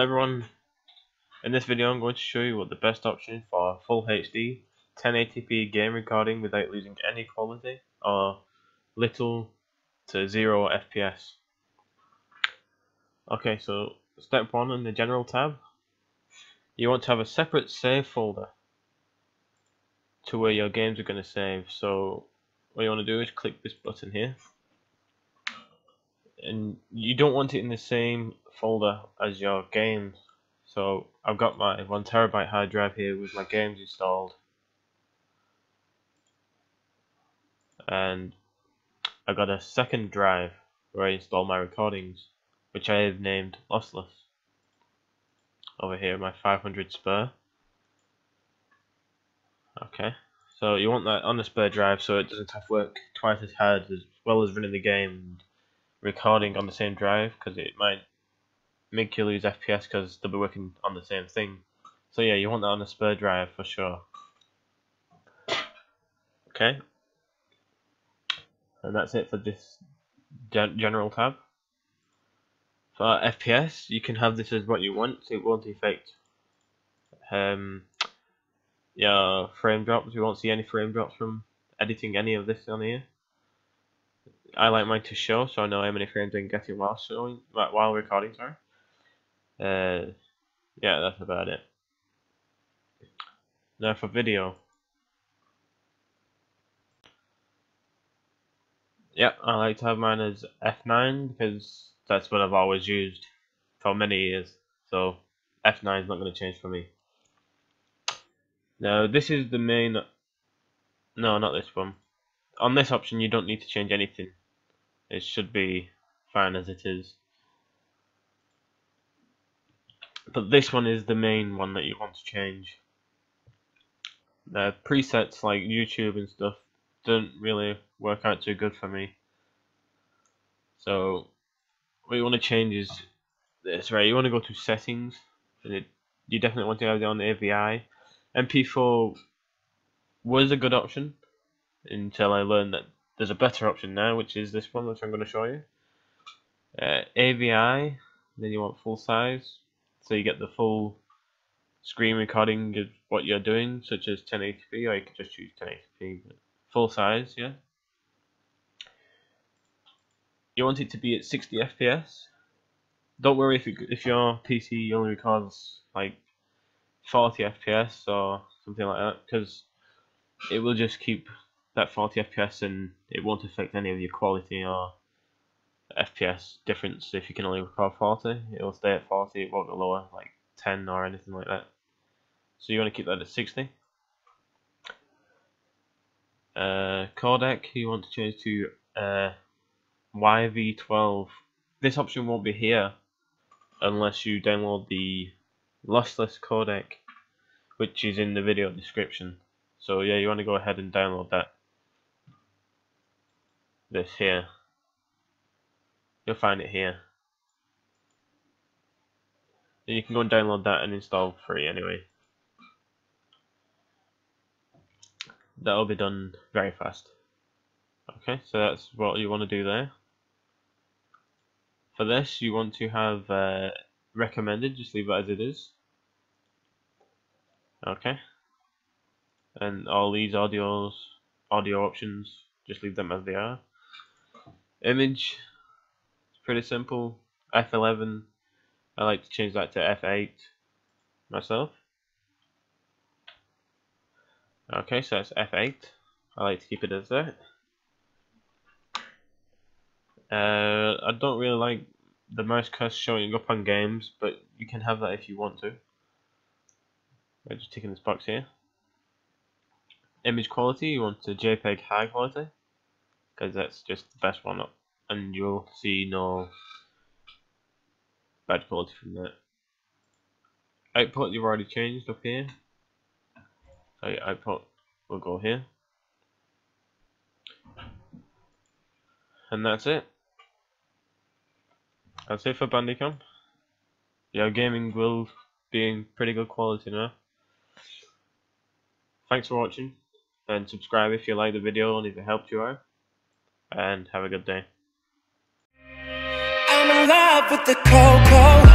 Hello everyone, in this video I'm going to show you what the best option for full HD 1080p game recording without losing any quality or little to zero FPS. Okay, so step one, in the general tab you want to have a separate save folder to where your games are going to save. So what you want to do is click this button here, and you don't want it in the same folder as your games. So I've got my 1TB hard drive here with my games installed, and I got a second drive where I install my recordings, which I have named Lossless. Over here, my 500 spare. Okay, so you want that on the spare drive so it doesn't have to work twice as hard, as well as running the game and recording on the same drive, because it might make you lose FPS because they'll be working on the same thing. So yeah, you want that on a spare drive for sure. Okay, and that's it for this general tab. For FPS, you can have this as what you want, so it won't affect your frame drops. We won't see any frame drops from editing any of this on here. I like mine to show, so I know how many frames I'm getting while recording. Sorry. Yeah, that's about it. Now for video. Yep, I like to have mine as F9 because that's what I've always used for many years. So F9 is not going to change for me. Now this is the main. No, not this one. On this option, you don't need to change anything. It should be fine as it is. But this one is the main one that you want to change. The presets like YouTube and stuff don't really work out too good for me. So what you want to change is this, right? You want to go to settings, and you definitely want to have it on AVI. MP4 was a good option, until I learned that there's a better option now, which is this one, which I'm going to show you. AVI, then you want full size, so you get the full screen recording of what you're doing, such as 1080p, or you can just choose 1080p, but full size, yeah. You want it to be at 60 FPS. Don't worry if your PC only records like 40 FPS or something like that, because it will just keep that 40 FPS and it won't affect any of your quality or FPS difference. If you can only record 40, it will stay at 40, it won't go lower like 10 or anything like that. So you want to keep that at 60. Codec, you want to change to YV12. This option won't be here unless you download the lossless codec, which is in the video description. So yeah, you want to go ahead and download that. This here, you'll find it here. Then you can go and download that and install free anyway. That'll be done very fast. Okay, so that's what you want to do there. For this, you want to have recommended, just leave it as it is. Okay, and all these audio options, just leave them as they are. Image, it's pretty simple. F11, I like to change that to F8 myself. Okay, so that's F8. I like to keep it as that. I don't really like the mouse cursor showing up on games, but you can have that if you want to. I'm just ticking this box here. Image quality, you want to JPEG high quality, because that's just the best one up, and you'll see no bad quality from that. Output, you've already changed up here, so your output will go here, and that's it. That's it for Bandicam. Your gaming will be in pretty good quality now. Thanks for watching, and subscribe if you like the video and if it helped you out, and have a good day. I'm in love with the cold.